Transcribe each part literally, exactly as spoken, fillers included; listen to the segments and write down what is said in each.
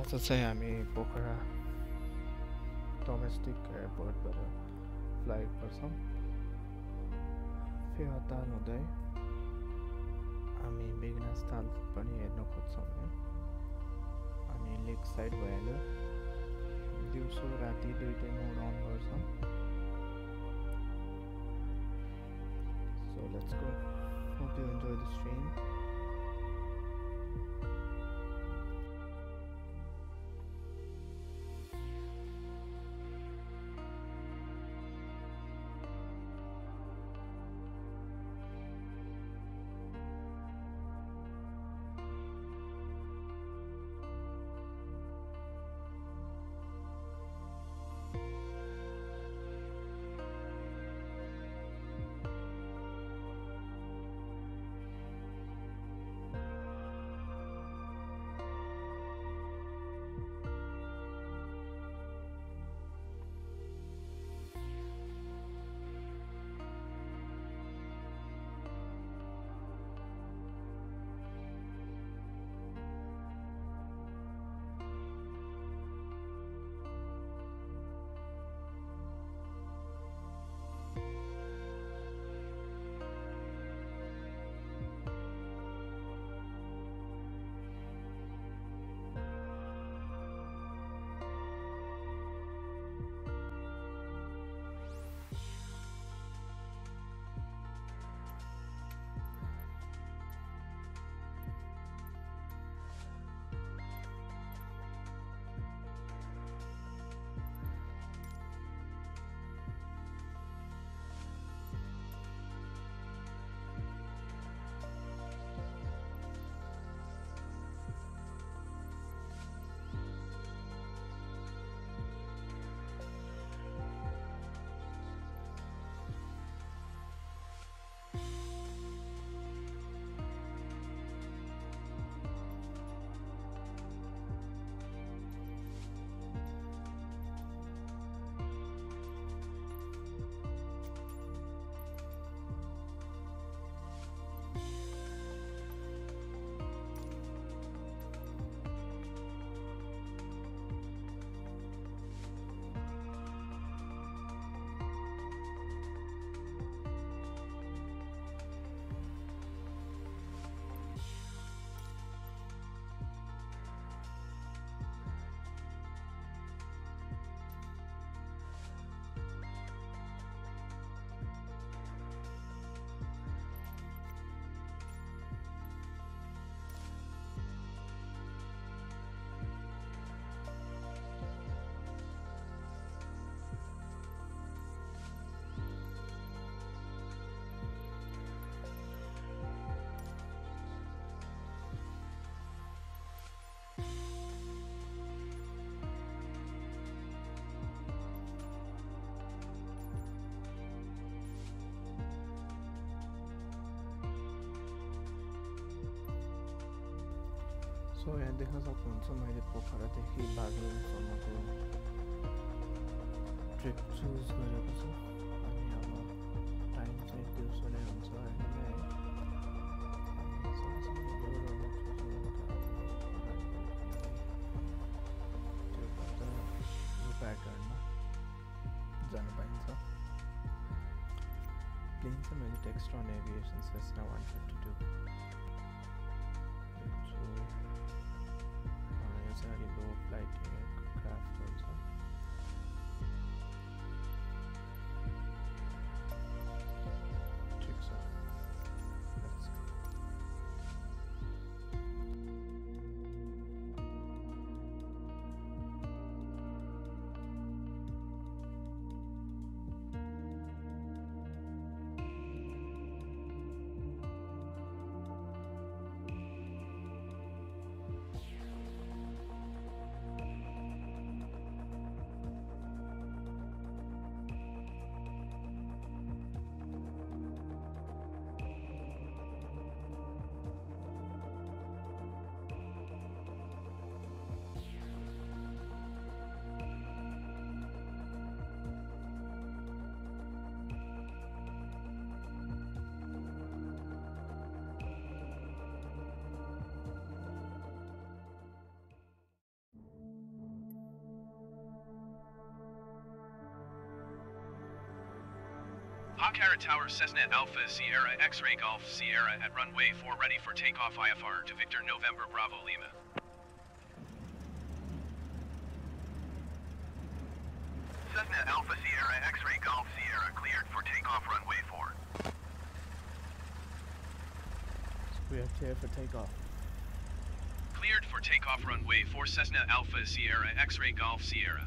आज चाहिँ हामी पोखरा डोमेस्टिक एयरपोर्टबाट फ्लाइट गर्छौं। फेहता नदै हामी मेघना स्थल पनि हेर्न खोज्छौं। अनि लेक साइड भएर दिउँसो राति दुईटै मोड अन गर्छौं। So let's go. Hope you enjoy the stream. So यहाँ देख्न सक्नुहुन्छ मैले पोखरादेखि बागलुङसम्मको ट्रिप चुज गरेको छु। अनि अब टाइम चाहिँ दिउँसो नै हुन्छ यो प्याटर्नमा जान पाइन्छ। प्लेन चाहिँ मैले text on aviation Cessna one fifty two low flight aircraft हुन्छ। ठिक छ, Pokhara Tower, Cessna Alpha Sierra X-Ray Golf Sierra at runway four ready for takeoff I F R to Victor November Bravo Lima. Cessna Alpha Sierra X-Ray Golf Sierra cleared for takeoff runway four. We are cleared for takeoff. Cleared for takeoff runway four Cessna Alpha Sierra X-Ray Golf Sierra.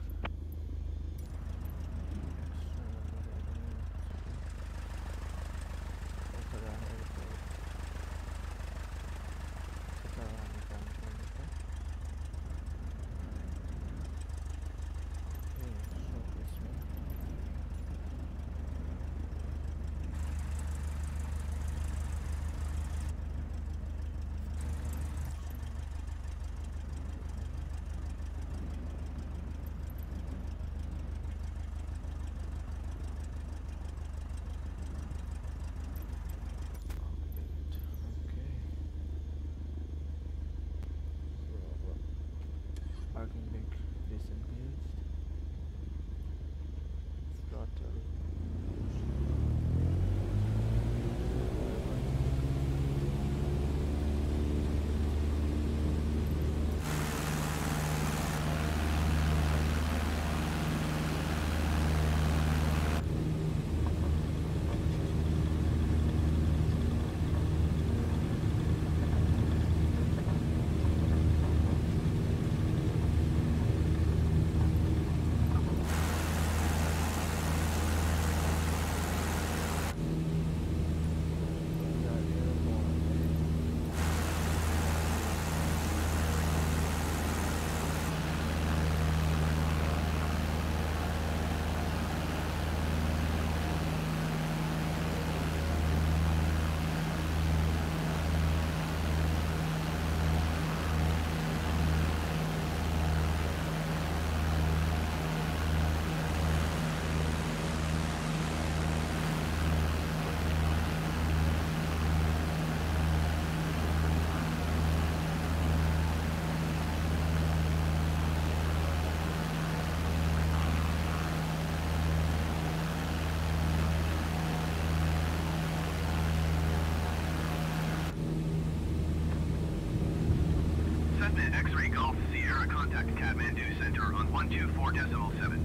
X-Ray Golf Sierra, contact Kathmandu Center on one two four decimal seven.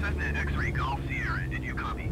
Cessna X-Ray Golf Sierra, did you copy?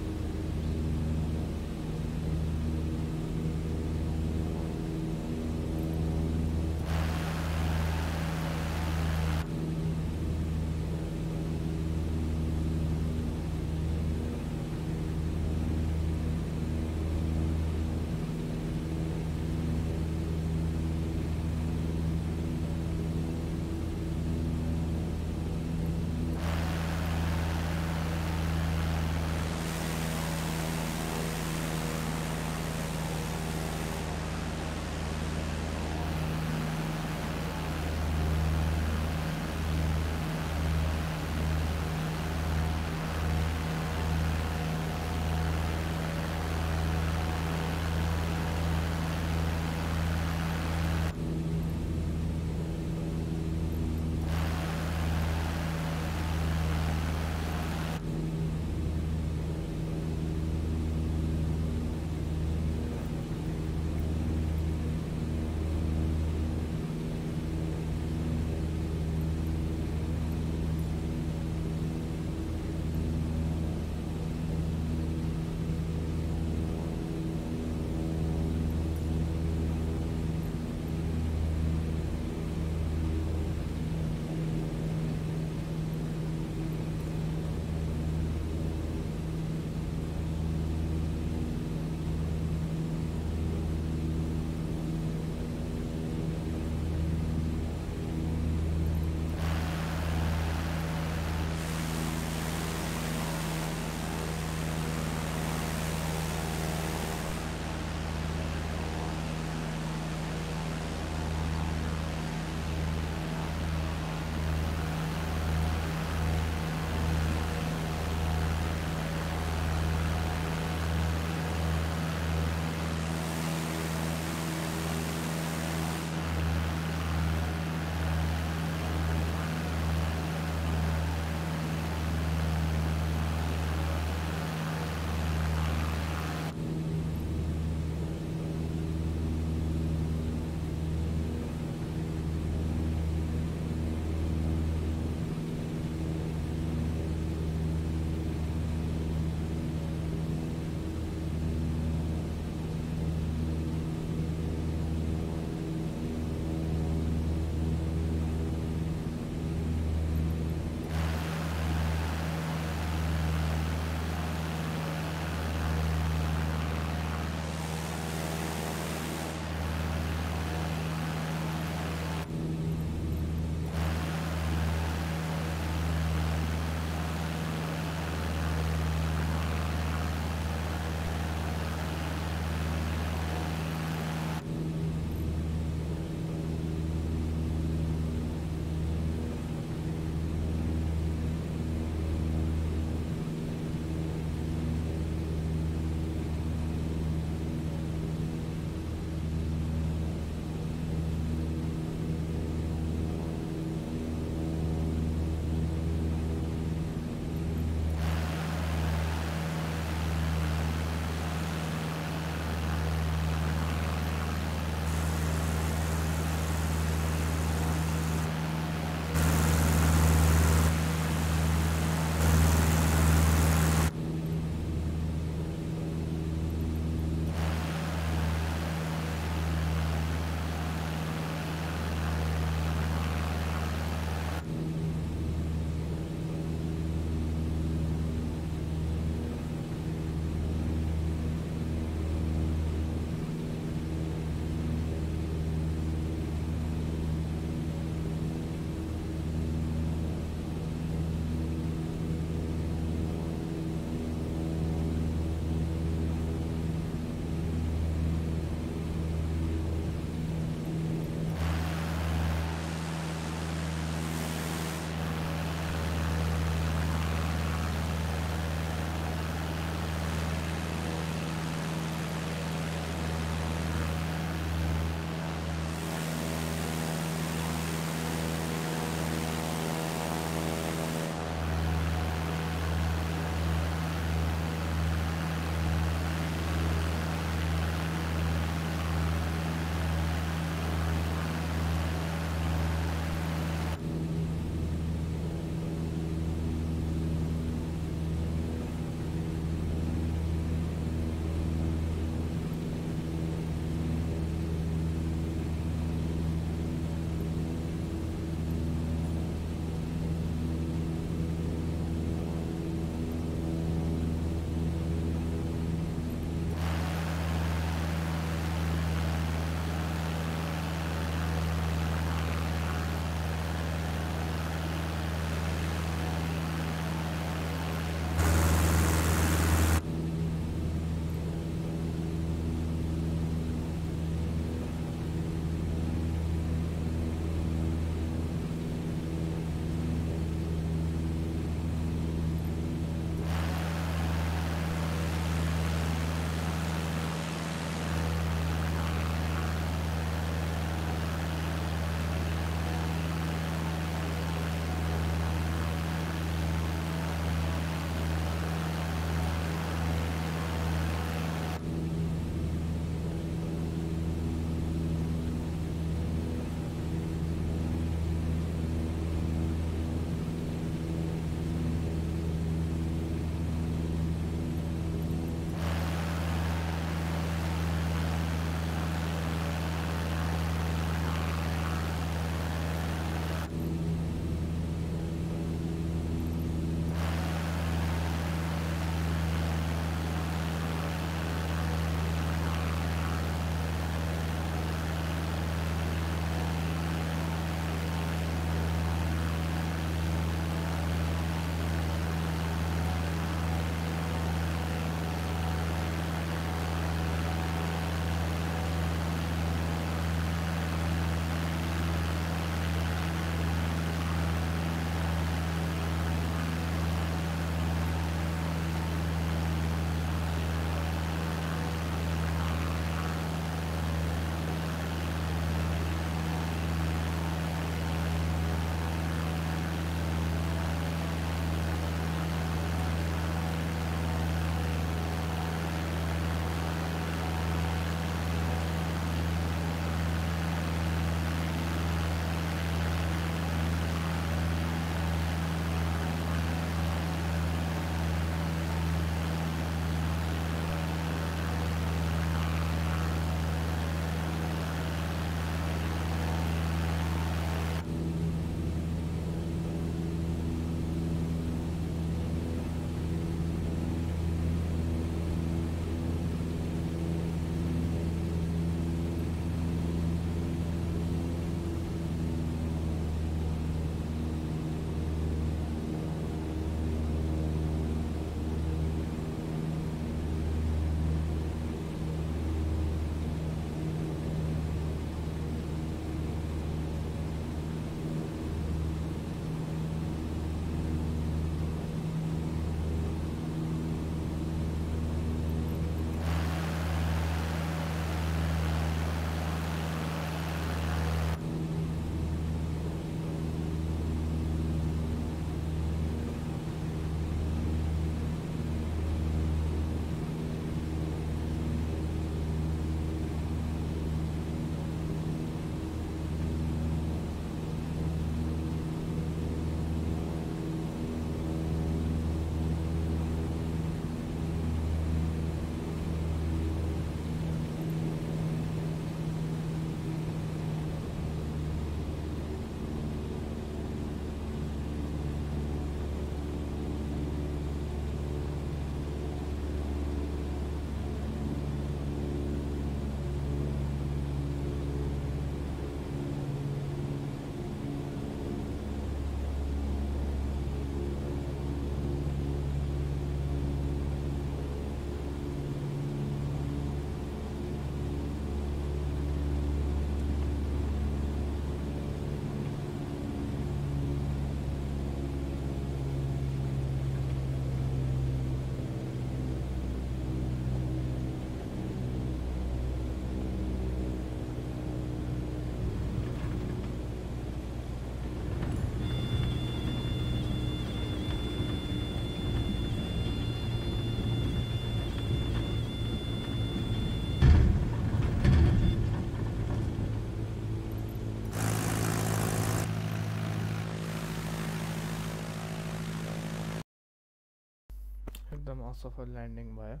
एकदम असफल landing भयो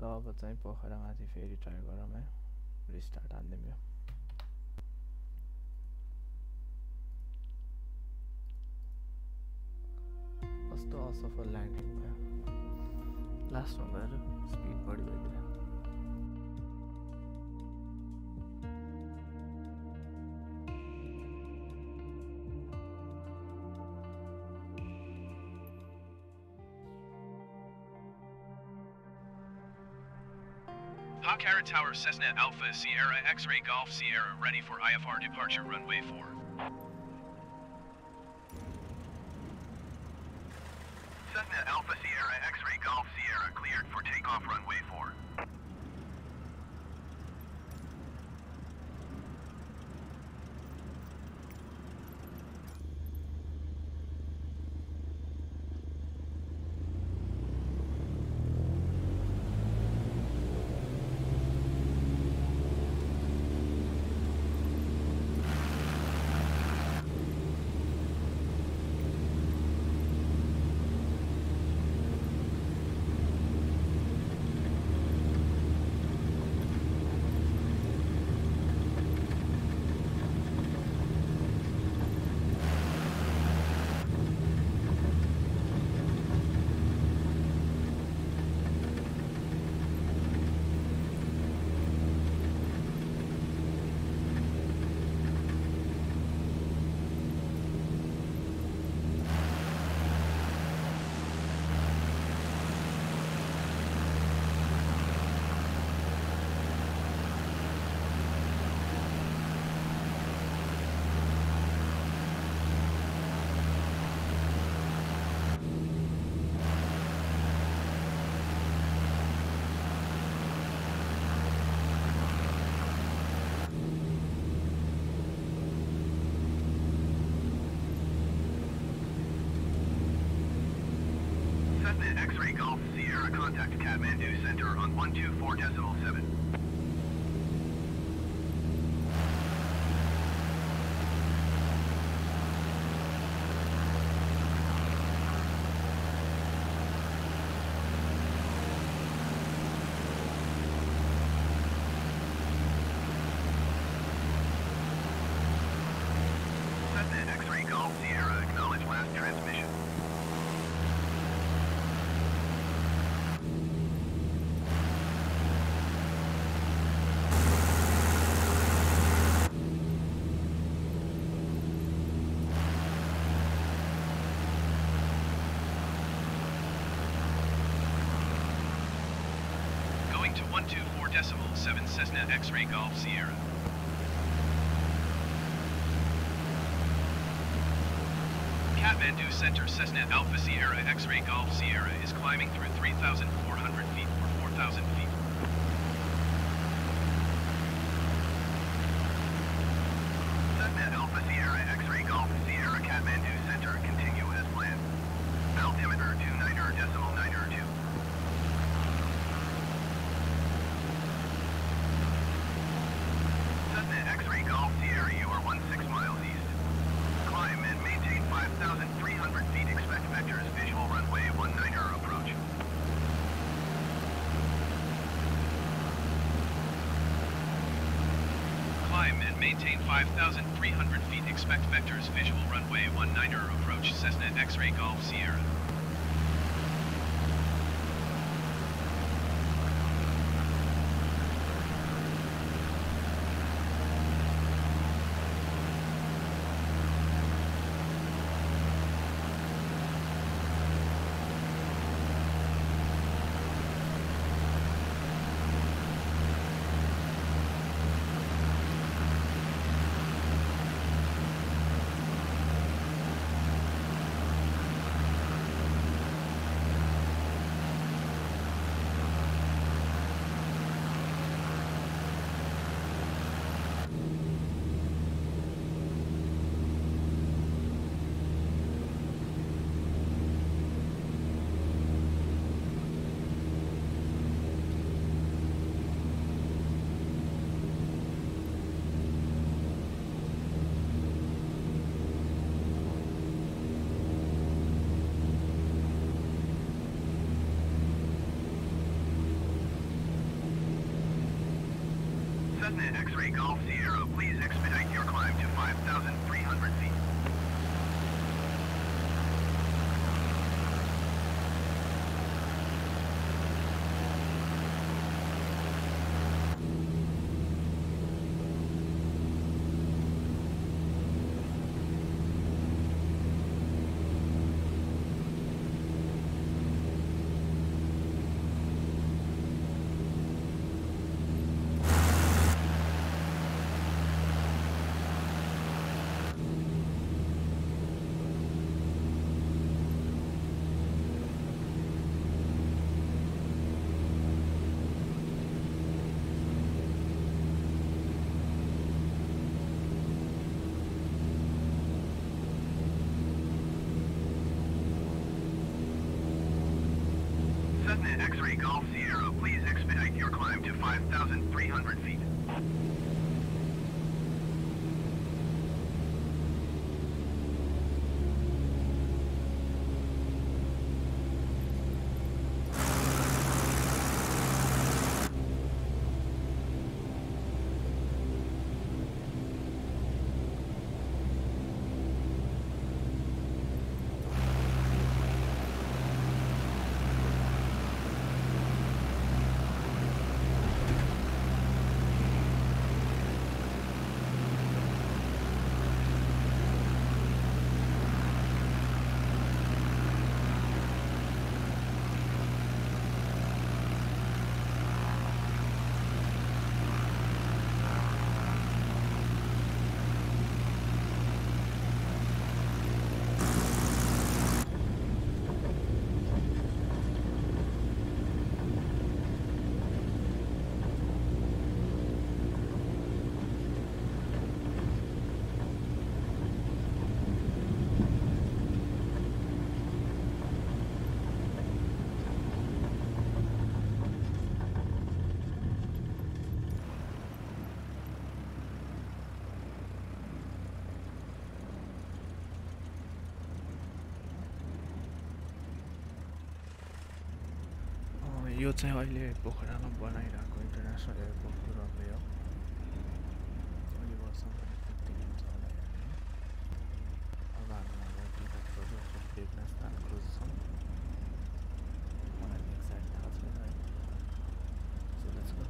ल अब चाहिँ पोखरा माथि फेरि try गरौँ है रिस्टार्ट हान्दिम यो कस्तो असफल ल्यान्डिङ भयो लास्ट मा गएर स्पीड बढी भइदियो Pokhara Tower, Cessna Alpha, Sierra, X-Ray Golf, Sierra, ready for I F R departure, runway four. Cessna Alpha, Sierra, X-Ray Golf, Sierra, cleared for takeoff, runway four. X-Ray Golf Sierra, contact Kathmandu Center on one two four decimal seven. one two four decimal seven Cessna X-Ray Golf Sierra. Kathmandu Center Cessna Alpha Sierra X-Ray Golf Sierra is climbing through three thousand four hundred feet or four thousand feet. Cessna Alpha Sierra X-Ray Golf Sierra Kathmandu Center continue as planned. Altimeter two niner decimal niner two. Maintain five thousand three hundred feet, expect vectors, visual runway one niner approach, Cessna X-Ray Golf Sierra. President X-Ray Golf Sierra, please expedite your climb to five thousand three hundred feet. X-Ray Golf Sierra, please expedite your climb to five thousand three hundred feet. यो चाहिँ अहिले पोखरामा बनाइराको international airport पुराले हो अहिले वर्षमा fifteen हुन्छ होला अब हाम्रो टिकट प्रोजेक्ट देख्न स्थान क्रुज छ मलाई एक्साइट थाहा छैन सो लेट्स गो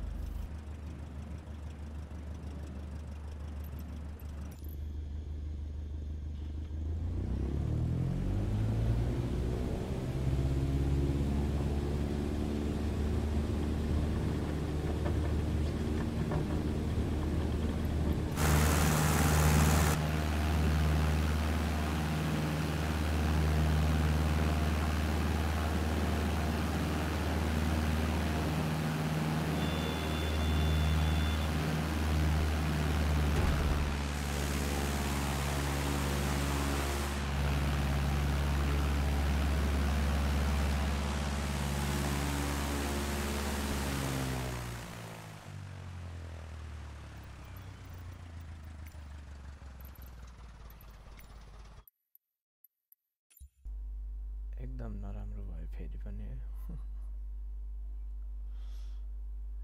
एकदम नराम्रो भयो फेरि पनि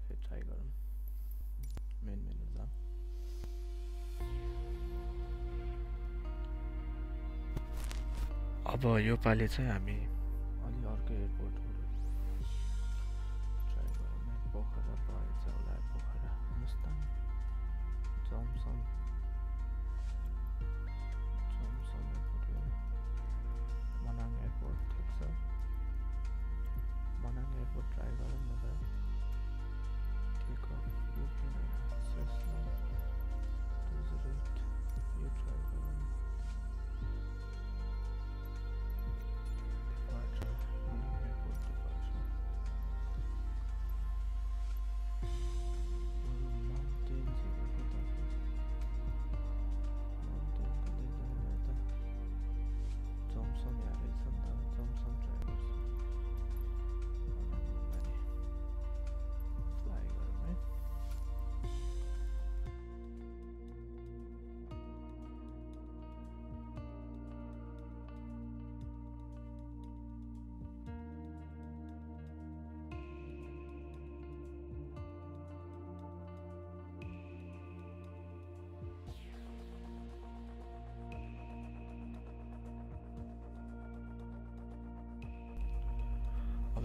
फेरि ट्राई गरौँ मेन मेनु जाम अब यो पाली चाहिँ हामी अलि अर्को एयरपोर्ट ट्राई गरौँ पोखरा पाइन्छ होला Pokhara Mustang Jomsom Jomsom Manang airport Manang airport try गरौँ न त ठिक हो यो किन सेस्ना टु जीरो एट यो ट्राई गरौँ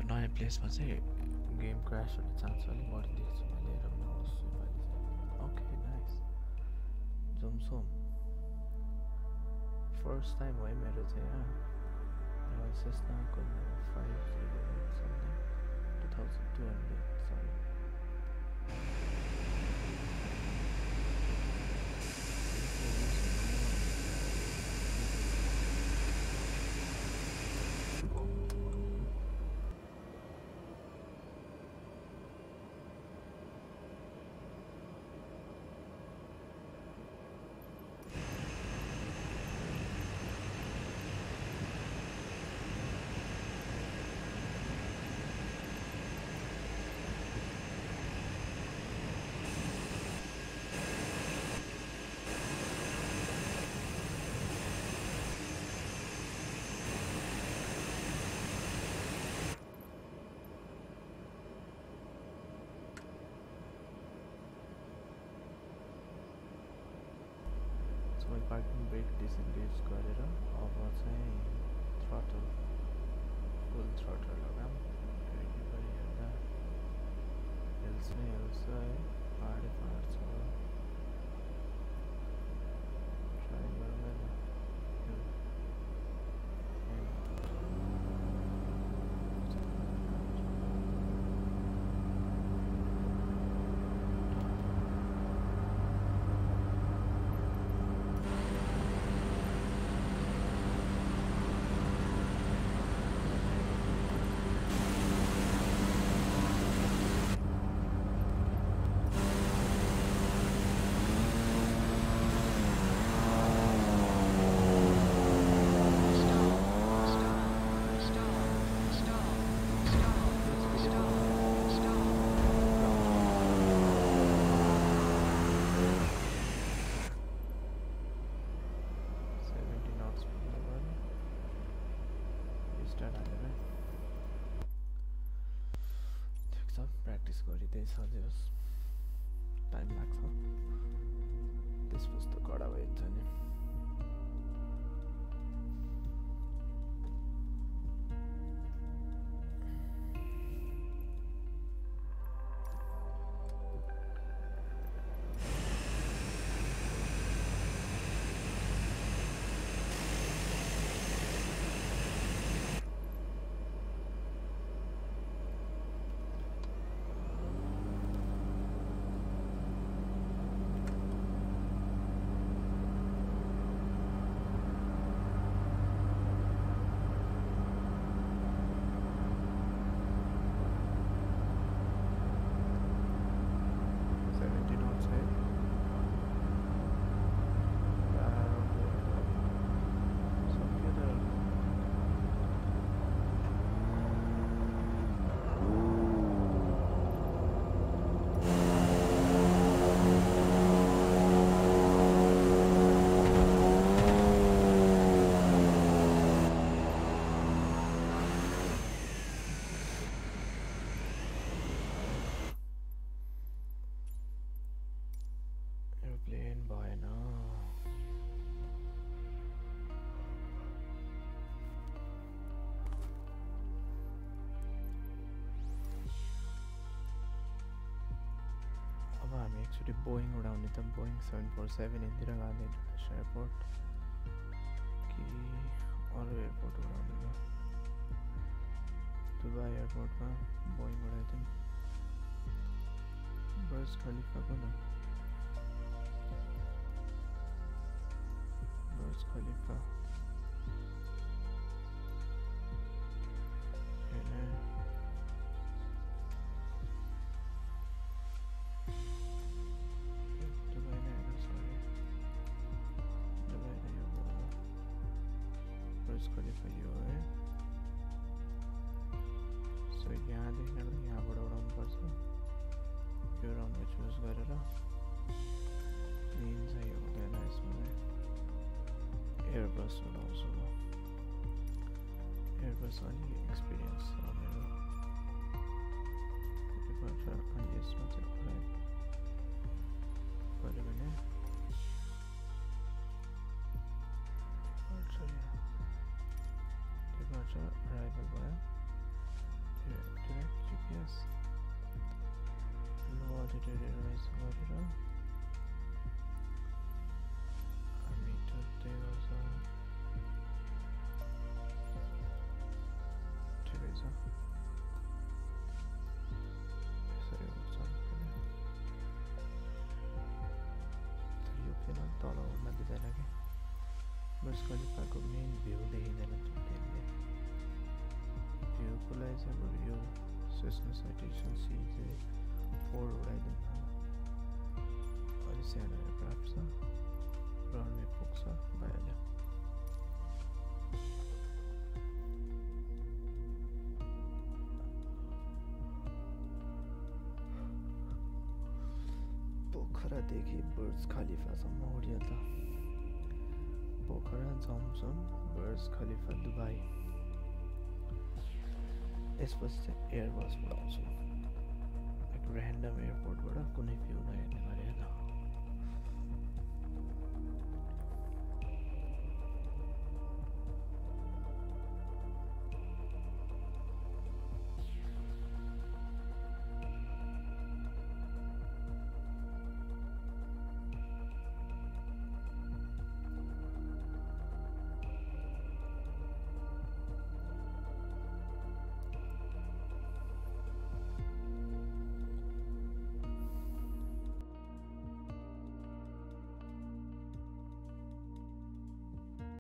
नयाँ प्लेसमा चाहिँ गेम क्र्याश हुने चान्स अलिक बढी देख्छु मैले हेरौँ ओके नाइस जाउँ सोम फर्स्ट टाइम भयो मेरो चाहिँ सेस्नाको five two thousand two hundred sorry parking brake disengage गरेर अब चाहिँ थ्रटल फुल थ्रटल लगाम गाडीभरि हेर्दा हिल्स नै हिल्स है पाहाडै पाहाड छ ट्राई गर्दैन time lags on this was the god away internet actually Boeing उड़ाने तब Boeing seven forty-seven Indira Gandhi international airport की और एयरपोर्ट उड़ाने का दुबई एयरपोर्ट का Boeing उड़ाए थे बस खलीफा को ना बस खलीफा Airbus and also Airbus only experience on departure and yes not right but when departure arrival by Citation C J four riding और इसे aircraft सा runway book सा बाया जा पोखरा देखी birds खलीफा सा मोड़िया था Pokhara Jomsom birds Khalifa Dubai This was the Airbus, but also at random airport. What a funny view!